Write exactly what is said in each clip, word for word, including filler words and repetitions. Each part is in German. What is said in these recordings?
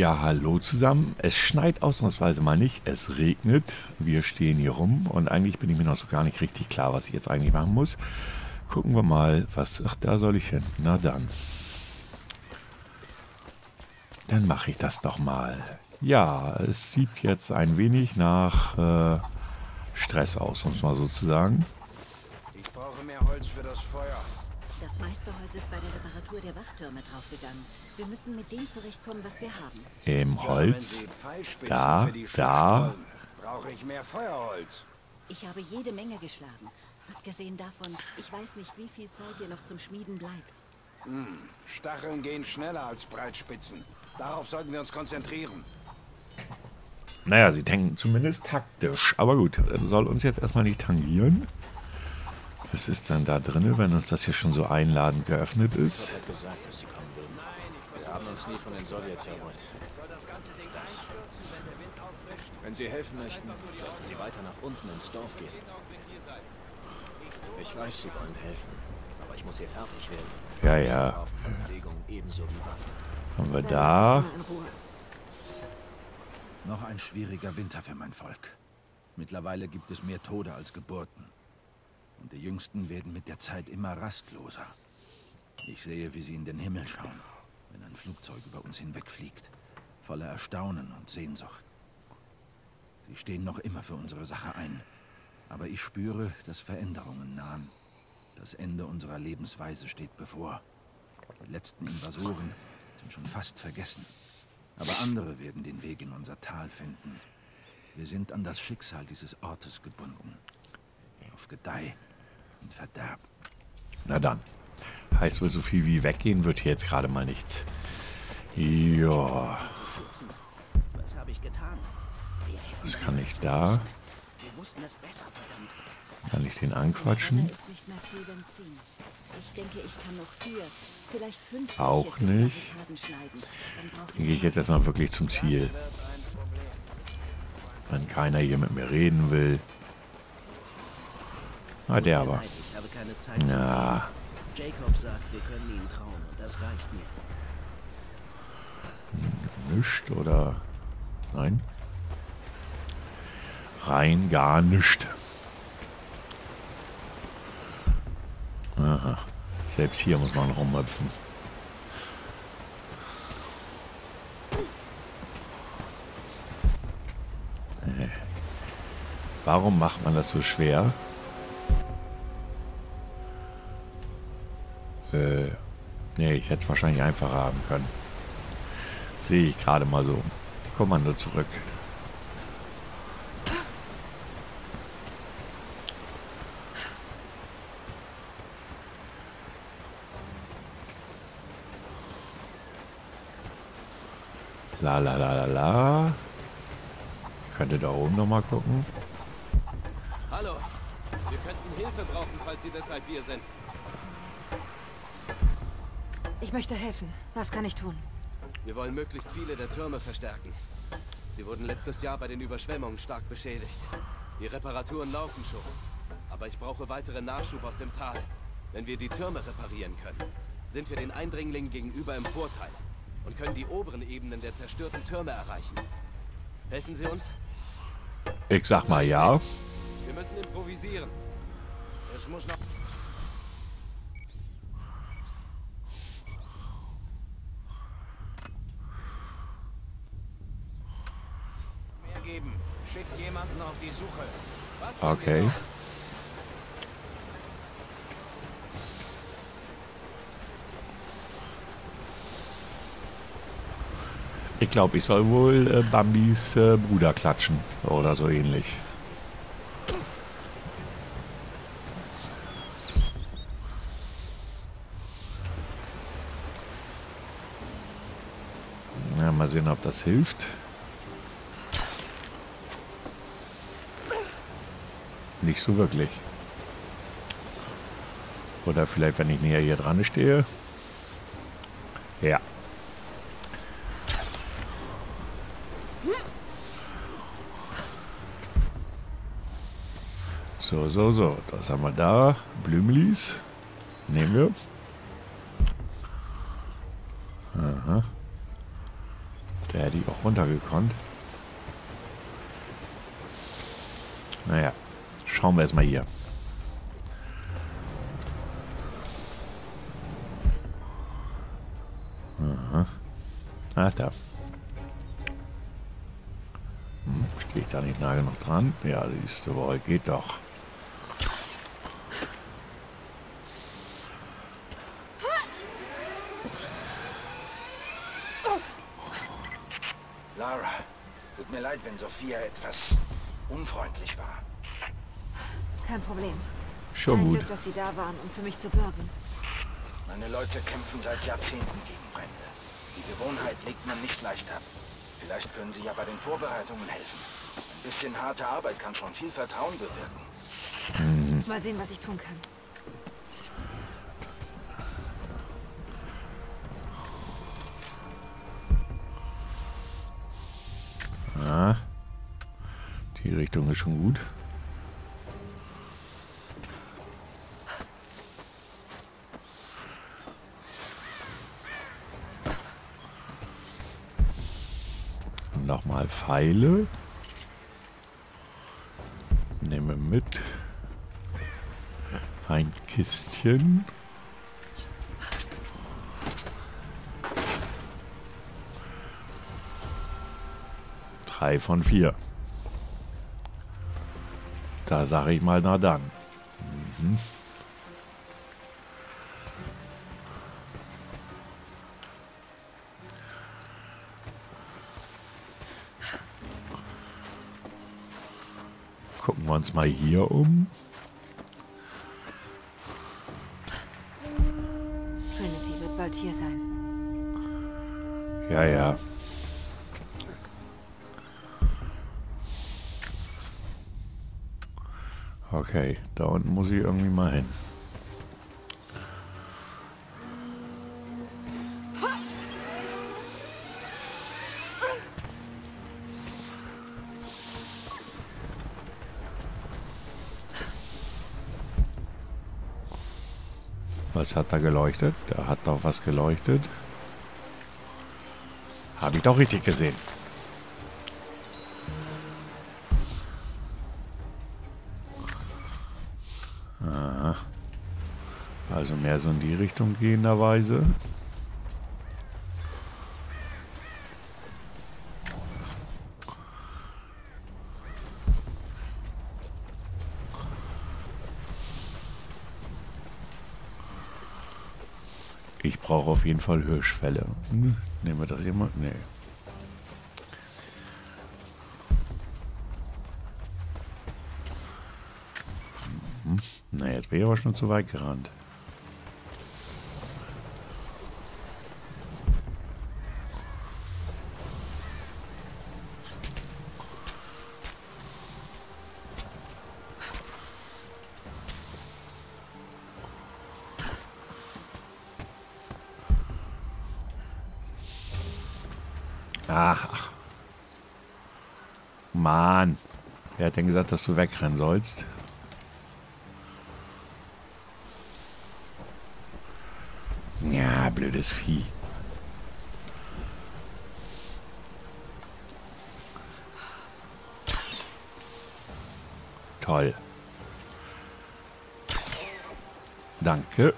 Ja, hallo zusammen. Es schneit ausnahmsweise mal nicht, es regnet. Wir stehen hier rum und eigentlich bin ich mir noch so gar nicht richtig klar, was ich jetzt eigentlich machen muss. Gucken wir mal, was... Ach, da soll ich hin. Na dann. Dann mache ich das doch mal. Ja, es sieht jetzt ein wenig nach äh, Stress aus, um es mal so zu sagen. Ich brauche mehr Holz für das Feuer. Das meiste Holz ist bei der Reparatur der Wachtürme draufgegangen. Wir müssen mit dem zurechtkommen, was wir haben. Im Holz. Da, da. Brauche ich mehr Feuerholz. Ich habe jede Menge geschlagen. Abgesehen davon, ich weiß nicht, wie viel Zeit dir noch zum Schmieden bleibt. Hm. Stacheln gehen schneller als Breitspitzen. Darauf sollten wir uns konzentrieren. Naja, sie denken zumindest taktisch. Aber gut, soll uns jetzt erstmal nicht tangieren. Was ist dann da drin, wenn uns das hier schon so einladend geöffnet ist? Wir haben uns nie von den Sowjets erholt. Wenn Sie helfen möchten, sollten Sie weiter nach unten ins Dorf gehen. Ich weiß, Sie wollen helfen, aber ich muss hier fertig werden. Ja, ja. Haben wir da? Noch ein schwieriger Winter für mein Volk. Mittlerweile gibt es mehr Tode als Geburten. Und die Jüngsten werden mit der Zeit immer rastloser. Ich sehe, wie sie in den Himmel schauen, wenn ein Flugzeug über uns hinwegfliegt, voller Erstaunen und Sehnsucht. Sie stehen noch immer für unsere Sache ein, aber ich spüre, dass Veränderungen nahen. Das Ende unserer Lebensweise steht bevor. Die letzten Invasoren sind schon fast vergessen, aber andere werden den Weg in unser Tal finden. Wir sind an das Schicksal dieses Ortes gebunden. Auf Gedeih und Verderb. Na dann. Heißt wohl, so viel wie weggehen wird hier jetzt gerade mal nichts. Ja. Was kann ich da? Kann ich den anquatschen? Auch nicht. Dann gehe ich jetzt erstmal wirklich zum Ziel. Wenn keiner hier mit mir reden will. Ah, der aber. Na. Jacob sagt, wir können ihn trauen und das reicht mir. Nischt oder... Nein. Rein gar nischt. Aha. Selbst hier muss man rumhüpfen. Warum macht man das so schwer? Äh, nee, ich hätte es wahrscheinlich einfacher haben können. Sehe ich gerade mal so. Kommando zurück. La la la la la. Könnt ihr da oben nochmal gucken? Hallo, wir könnten Hilfe brauchen, falls Sie deshalb hier sind. Ich möchte helfen. Was kann ich tun? Wir wollen möglichst viele der Türme verstärken. Sie wurden letztes Jahr bei den Überschwemmungen stark beschädigt. Die Reparaturen laufen schon. Aber ich brauche weiteren Nachschub aus dem Tal. Wenn wir die Türme reparieren können, sind wir den Eindringlingen gegenüber im Vorteil und können die oberen Ebenen der zerstörten Türme erreichen. Helfen Sie uns? Ich sag mal ja. Wir müssen improvisieren. Es muss noch... Schickt jemanden auf die Suche. Was okay. Ich glaube, ich soll wohl äh, Bambis äh, Bruder klatschen oder so ähnlich. Ja, mal sehen, ob das hilft. Nicht so wirklich. Oder vielleicht, wenn ich näher hier dran stehe. Ja. So, so, so. Das haben wir da. Blümlis. Nehmen wir. Aha. Da hätte ich auch runtergekonnt. Naja, schauen wir erstmal hier. Aha. Ach da. Hm, stehe ich da nicht nah genug dran? Ja, siehst du, aber geht doch. Lara, tut mir leid, wenn Sophia etwas unfreundlich war. Kein Problem. Schon gut. Ein Glück, dass Sie da waren, um für mich zu bürgen. Meine Leute kämpfen seit Jahrzehnten gegen Brände. Die Gewohnheit legt man nicht leicht ab. Vielleicht können Sie ja bei den Vorbereitungen helfen. Ein bisschen harte Arbeit kann schon viel Vertrauen bewirken. Mhm. Mal sehen, was ich tun kann. Ah, die Richtung ist schon gut. Nochmal Pfeile. Nehme mit. Ein Kistchen. Drei von vier. Da sage ich mal, na dann. Mhm. Gucken wir uns mal hier um. Trinity wird bald hier sein. Ja, ja. Okay, da unten muss ich irgendwie mal hin. Was hat da geleuchtet? Da hat doch was geleuchtet. Habe ich doch richtig gesehen. Aha. Also mehr so in die Richtung gehenderweise. Ich brauche auf jeden Fall Hirschfälle. Hm. Nehmen wir das hier mal? Nee. Hm. Na, jetzt bin ich aber schon zu weit gerannt. Ach. Mann. Wer hat denn gesagt, dass du wegrennen sollst? Ja, blödes Vieh. Toll. Danke.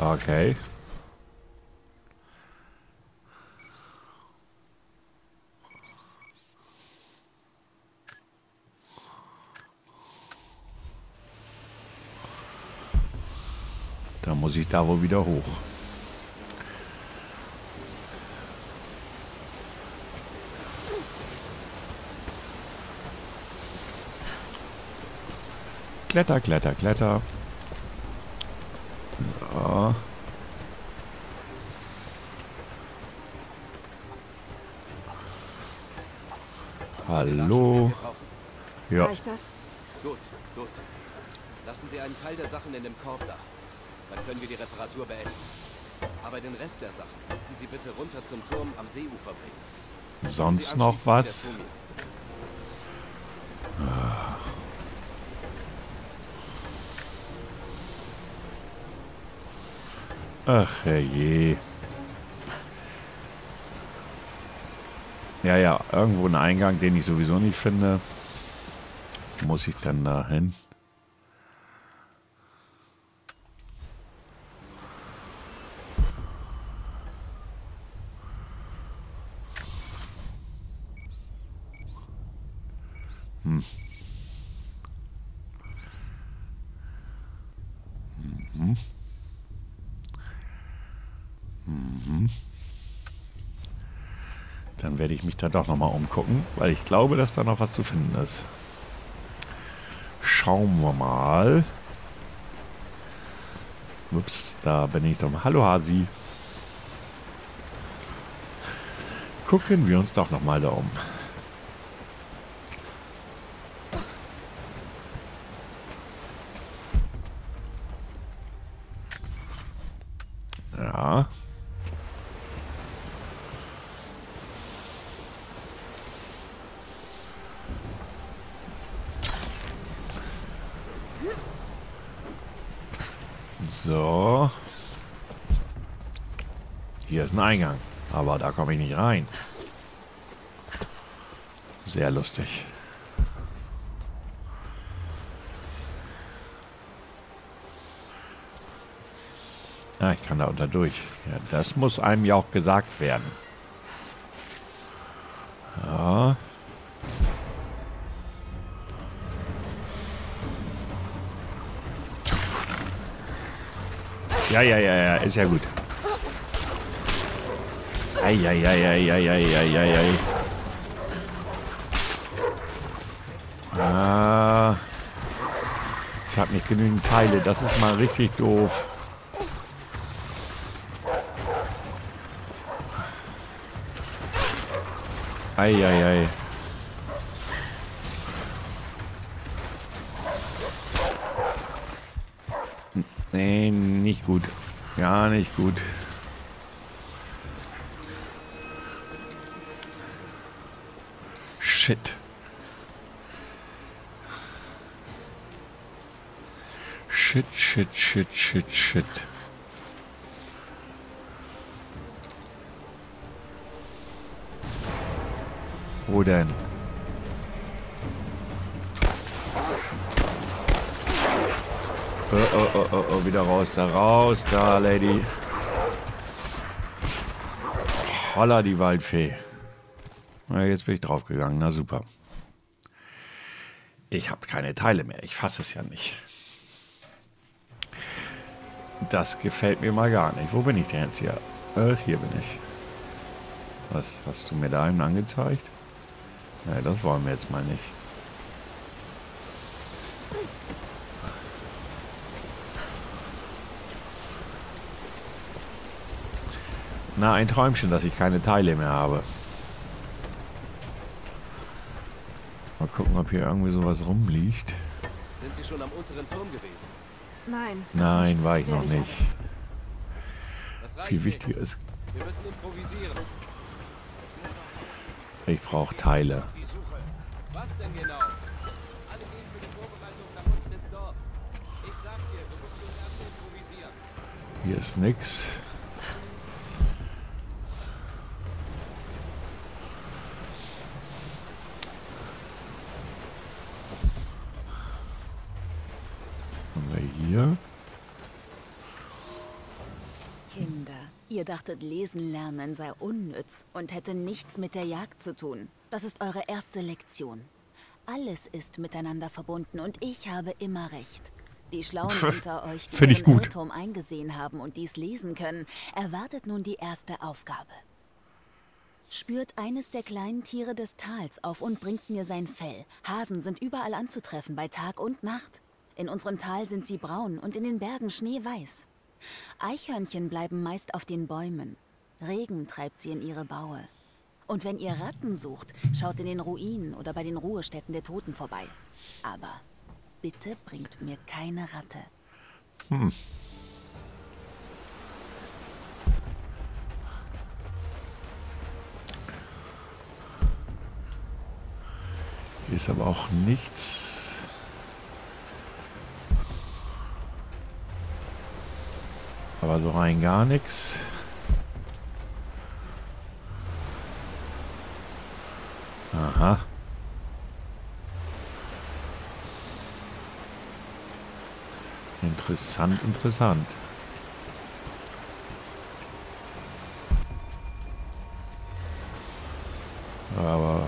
Okay. Da muss ich da wohl wieder hoch. Kletter, kletter, kletter. Ja. Hallo. Ja. Reicht das? Gut, gut. Lassen Sie einen Teil der Sachen in dem Korb da. Dann können wir die Reparatur beenden. Aber den Rest der Sachen müssten Sie bitte runter zum Turm am Seeufer bringen. Sonst noch was? Ah. Ach, herrje. Ja, ja, irgendwo ein Eingang, den ich sowieso nicht finde. Muss ich dann da hin? Hm. Mhm. Mhm. Dann werde ich mich da doch nochmal umgucken, weil ich glaube, dass da noch was zu finden ist. Schauen wir mal. Ups, da bin ich doch mal. Hallo Hasi. Gucken wir uns doch nochmal da um. Ja. So. Hier ist ein Eingang. Aber da komme ich nicht rein. Sehr lustig. Ah, ich kann da unter durch. Ja, das muss einem ja auch gesagt werden. Ja. Ja, ja, ja, ja, ist ja gut. Ei, ei, ei, ei, ei, ei, ei, ei, ei. Ah. Ich habe nicht genügend Teile, das ist mal richtig doof. Ei, ei, ei. Nee, nicht gut. Ja, nicht gut. Shit. Shit, shit, shit, shit, shit. Wo denn? Oh, oh, oh, oh, oh, wieder raus, da raus, da, Lady. Holla, die Waldfee. Na, jetzt bin ich draufgegangen, na super. Ich habe keine Teile mehr, ich fasse es ja nicht. Das gefällt mir mal gar nicht. Wo bin ich denn jetzt hier? Ach, hier bin ich. Was hast du mir da eben angezeigt? Na, das wollen wir jetzt mal nicht. Na, ein Träumchen, dass ich keine Teile mehr habe. Mal gucken, ob hier irgendwie sowas rumliegt. Sind Sie schon am unteren Turm gewesen? Nein. Nein, war ich noch nicht. Viel wichtiger ist... Wir müssen improvisieren. Ich brauche Teile. Was denn genau? Alle gehen für die Vorbereitung nach unten ins Dorf. Ich sag dir, du musst uns erst improvisieren. Hier ist nix. Kinder, ihr dachtet, lesen lernen sei unnütz und hätte nichts mit der Jagd zu tun. Das ist eure erste Lektion. Alles ist miteinander verbunden und ich habe immer recht. Die Schlauen unter euch, die den Irrtum eingesehen haben und dies lesen können, erwartet nun die erste Aufgabe. Spürt eines der kleinen Tiere des Tals auf und bringt mir sein Fell. Hasen sind überall anzutreffen, bei Tag und Nacht. In unserem Tal sind sie braun und in den Bergen schneeweiß. Eichhörnchen bleiben meist auf den Bäumen. Regen treibt sie in ihre Baue. Und wenn ihr Ratten sucht, schaut in den Ruinen oder bei den Ruhestätten der Toten vorbei. Aber bitte bringt mir keine Ratte. Hm. Hier ist aber auch nichts... Aber so rein gar nichts. Aha. Interessant, interessant. Aber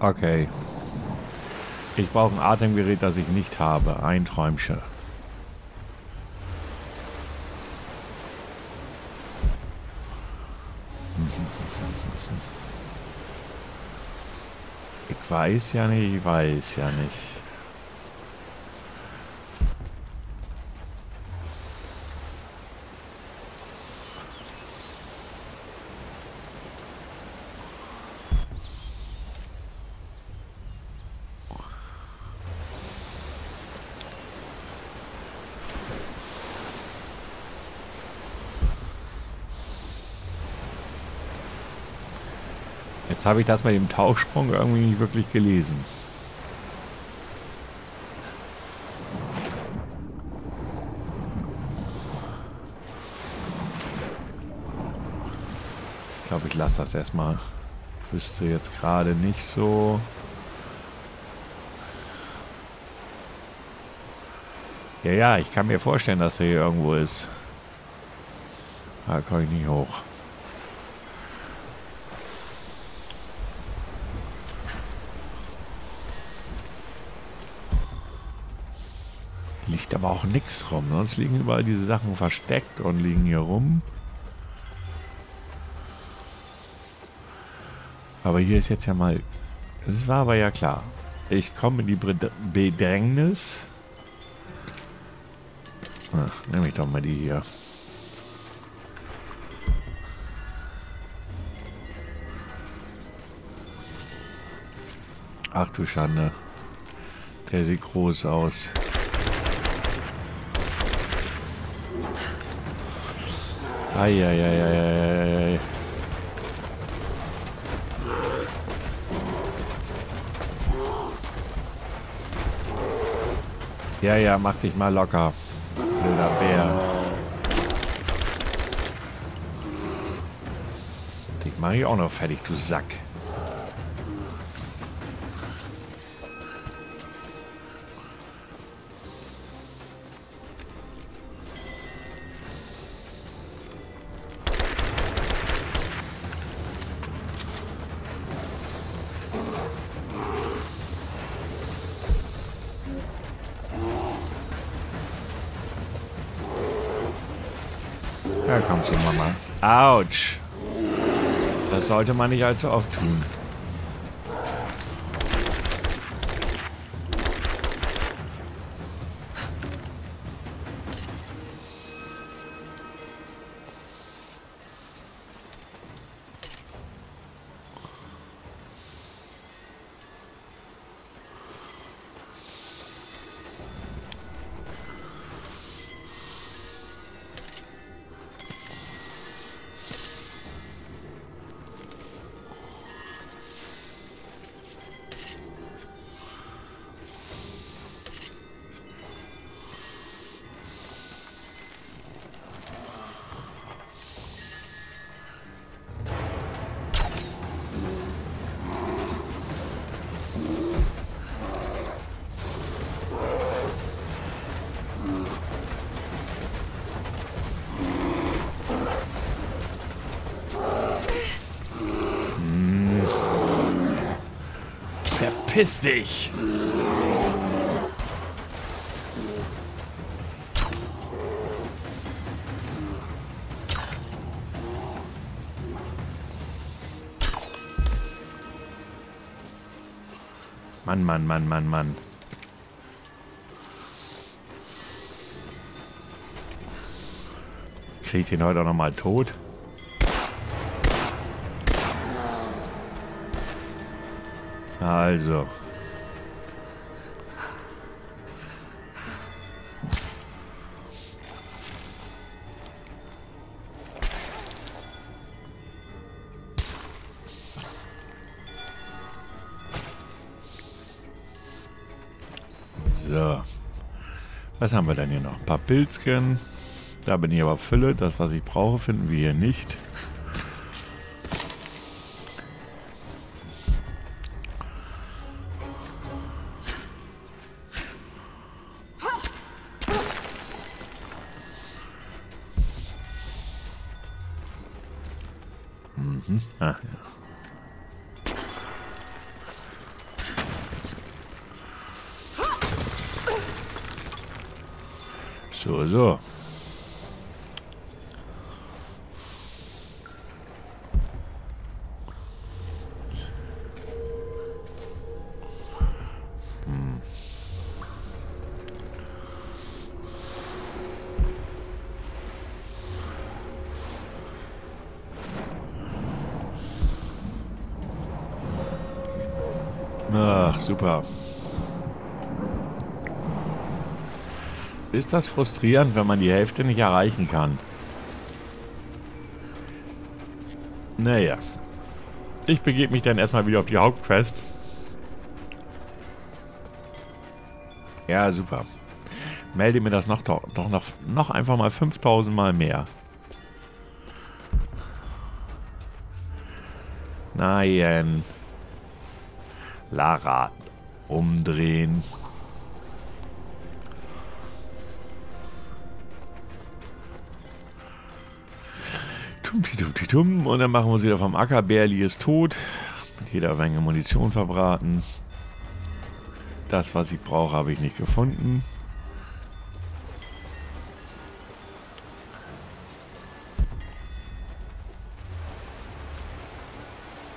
okay. Ich brauche ein Atemgerät, das ich nicht habe. Ein Träumchen. Ich weiß ja nicht, ich weiß ja nicht. Jetzt habe ich das mit dem Tauchsprung irgendwie nicht wirklich gelesen. Ich glaube, ich lasse das erstmal. Ich wüsste jetzt gerade nicht so. Ja, ja, ich kann mir vorstellen, dass er hier irgendwo ist. Da komme ich nicht hoch. Liegt aber auch nichts rum, sonst liegen überall diese Sachen versteckt und liegen hier rum. Aber hier ist jetzt ja mal... Das war aber ja klar. Ich komme in die Bedrängnis. Ach, nehme ich doch mal die hier. Ach du Schande. Der sieht groß aus. Eieieiei. Ja, ja, mach dich mal locker. Wilder Bär. Dich mache ich auch noch fertig, du Sack. Ja, komm zu Mama. Autsch. Das sollte man nicht allzu oft tun. Piss dich! Mann, Mann, Mann, Mann, Mann. Kriegt ihn heute auch nochmal tot? Also. So. Was haben wir denn hier noch? Ein paar Pilzchen. Da bin ich aber Fülle. Das, was ich brauche, finden wir hier nicht. Mhm. Ah, ja. So, so. Hm. Ach, super. Ist das frustrierend, wenn man die Hälfte nicht erreichen kann? Naja. Ich begebe mich dann erstmal wieder auf die Hauptquest. Ja, super. Melde mir das noch, doch noch, noch einfach mal fünftausend Mal mehr. Nein. Lara. Umdrehen. Und dann machen wir uns wieder vom Acker. Berli ist tot. Mit jeder Menge Munition verbraten. Das, was ich brauche, habe ich nicht gefunden.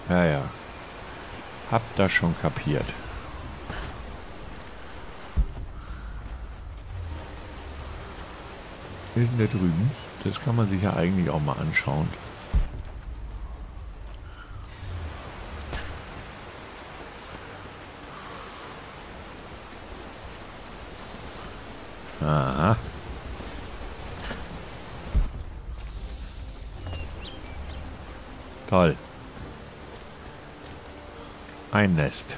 Ja, ja. Hab das schon kapiert. Wir sind da drüben. Das kann man sich ja eigentlich auch mal anschauen. Aha. Toll. Ein Nest.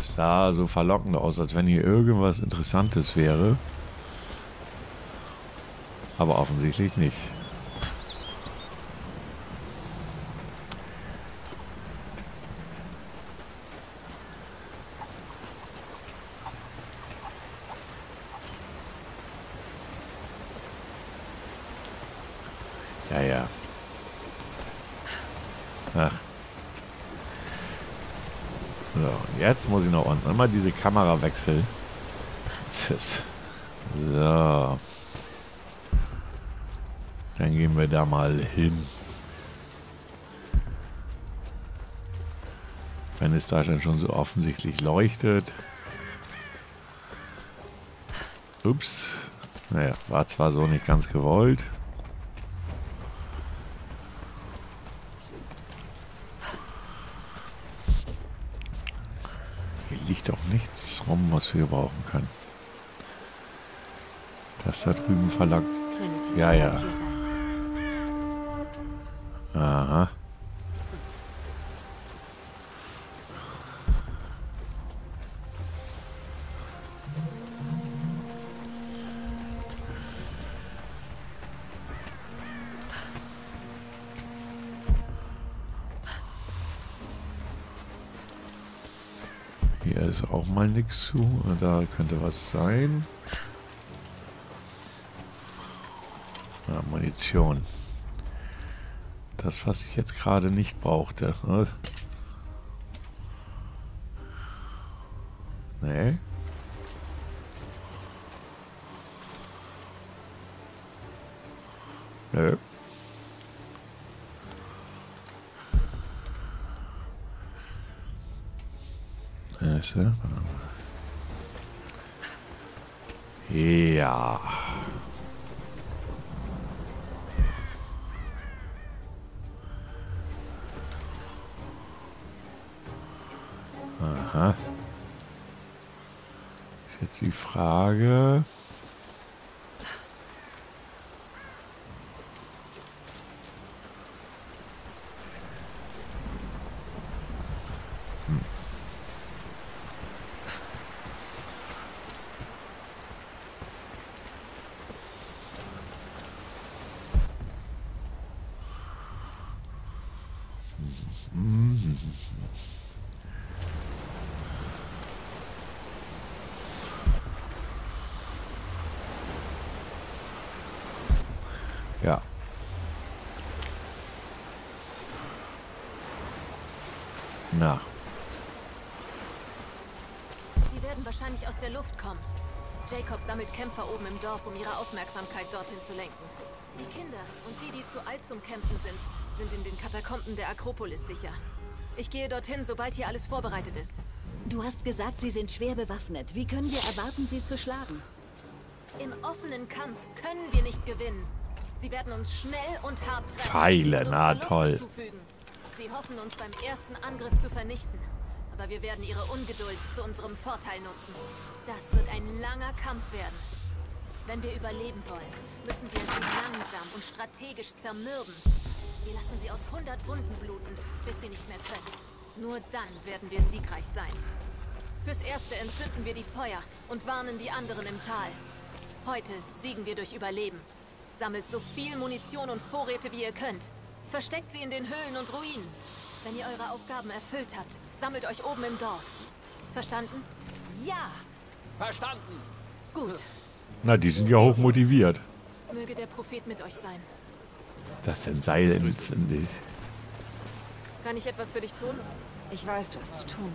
Sah so verlockend aus, als wenn hier irgendwas Interessantes wäre. Aber offensichtlich nicht. Ja, ja. Ach. So, jetzt muss ich noch unten immer diese Kamera wechseln. So. Dann gehen wir da mal hin. Wenn es da dann schon so offensichtlich leuchtet. Ups. Naja, war zwar so nicht ganz gewollt. Liegt auch nichts rum, was wir brauchen können. Das da drüben verlangt. Ja, ja. Aha. Hier ist auch mal nichts zu. Da könnte was sein. Ja, Munition. Das, was ich jetzt gerade nicht brauchte. Nee. Nö. Ja. Aha. Ist jetzt die Frage. Ja. Na. Sie werden wahrscheinlich aus der Luft kommen. Jacob sammelt Kämpfer oben im Dorf, um ihre Aufmerksamkeit dorthin zu lenken. Die Kinder und die, die zu alt zum Kämpfen sind, sind in den Katakomben der Akropolis sicher. Ich gehe dorthin, sobald hier alles vorbereitet ist. Du hast gesagt, sie sind schwer bewaffnet. Wie können wir erwarten, sie zu schlagen? Im offenen Kampf können wir nicht gewinnen. Sie werden uns schnell und hart treffen. Pfeile, na toll. Sie hoffen, uns beim ersten Angriff zu vernichten. Aber wir werden ihre Ungeduld zu unserem Vorteil nutzen. Das wird ein langer Kampf werden. Wenn wir überleben wollen, müssen wir sie langsam und strategisch zermürben. Wir lassen sie aus hundert Wunden bluten, bis sie nicht mehr können. Nur dann werden wir siegreich sein. Fürs Erste entzünden wir die Feuer und warnen die anderen im Tal. Heute siegen wir durch Überleben. Sammelt so viel Munition und Vorräte, wie ihr könnt. Versteckt sie in den Höhlen und Ruinen. Wenn ihr eure Aufgaben erfüllt habt, sammelt euch oben im Dorf. Verstanden? Ja! Verstanden! Gut. Na, die sind ja hoch motiviert. Möge der Prophet mit euch sein. Was ist das denn? Seil in dich? Kann ich etwas für dich tun? Ich weiß, du hast zu tun.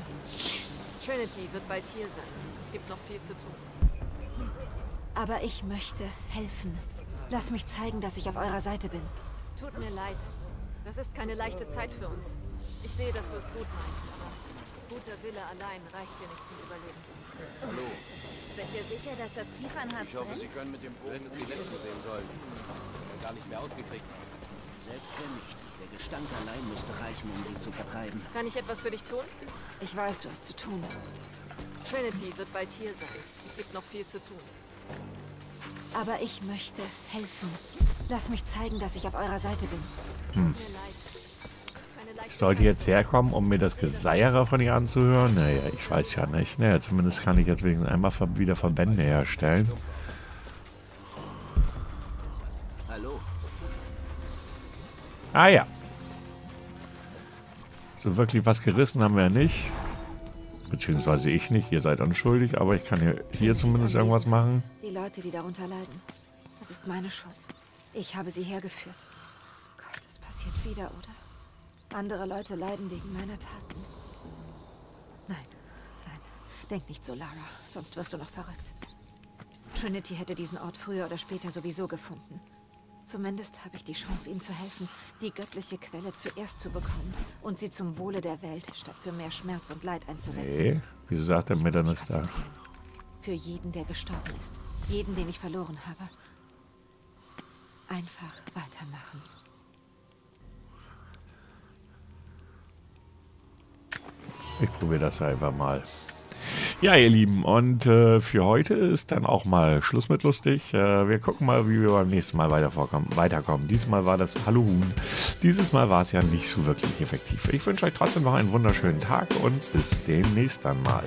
Trinity wird bald hier sein. Es gibt noch viel zu tun. Aber ich möchte helfen. Lass mich zeigen, dass ich auf eurer Seite bin. Tut mir leid. Das ist keine leichte Zeit für uns. Ich sehe, dass du es gut meinst, aber guter Wille allein reicht hier nicht zum Überleben. Hallo. Seid ihr sicher, dass das Kiefernharz brennt? Ich hoffe, Sie können mit dem Bogen die letzten sehen sollen. Ich bin gar nicht mehr ausgekriegt. Selbst wenn nicht. Der Gestank allein müsste reichen, um sie zu vertreiben. Kann ich etwas für dich tun? Ich weiß, du hast zu tun. Trinity wird bald hier sein. Es gibt noch viel zu tun. Aber ich möchte helfen. Lass mich zeigen, dass ich auf eurer Seite bin. Hm. Ich sollte jetzt herkommen, um mir das Geseiere von ihr anzuhören? Naja, ich weiß ja nicht. Naja, zumindest kann ich jetzt wegen einmal wieder Verbände herstellen. Hallo. Ah ja. So wirklich was gerissen haben wir ja nicht. Beziehungsweise ich nicht. Ihr seid unschuldig, aber ich kann hier, hier zumindest irgendwas machen. Die Leute, die darunter leiden. Das ist meine Schuld. Ich habe sie hergeführt. Gott, das passiert wieder, oder? Andere Leute leiden wegen meiner Taten. Nein, nein. Denk nicht so, Lara. Sonst wirst du noch verrückt. Trinity hätte diesen Ort früher oder später sowieso gefunden. Zumindest habe ich die Chance, ihnen zu helfen, die göttliche Quelle zuerst zu bekommen und sie zum Wohle der Welt statt für mehr Schmerz und Leid einzusetzen. Nee, wieso sagt er mir dann das da? Für jeden, der gestorben ist. Jeden, den ich verloren habe. Einfach weitermachen. Ich probiere das einfach mal. Ja, ihr Lieben, und äh, für heute ist dann auch mal Schluss mit lustig. Äh, wir gucken mal, wie wir beim nächsten Mal weiter vorkommen, weiterkommen. Diesmal war das Halloween. Dieses Mal war es ja nicht so wirklich effektiv. Ich wünsche euch trotzdem noch einen wunderschönen Tag und bis demnächst dann mal.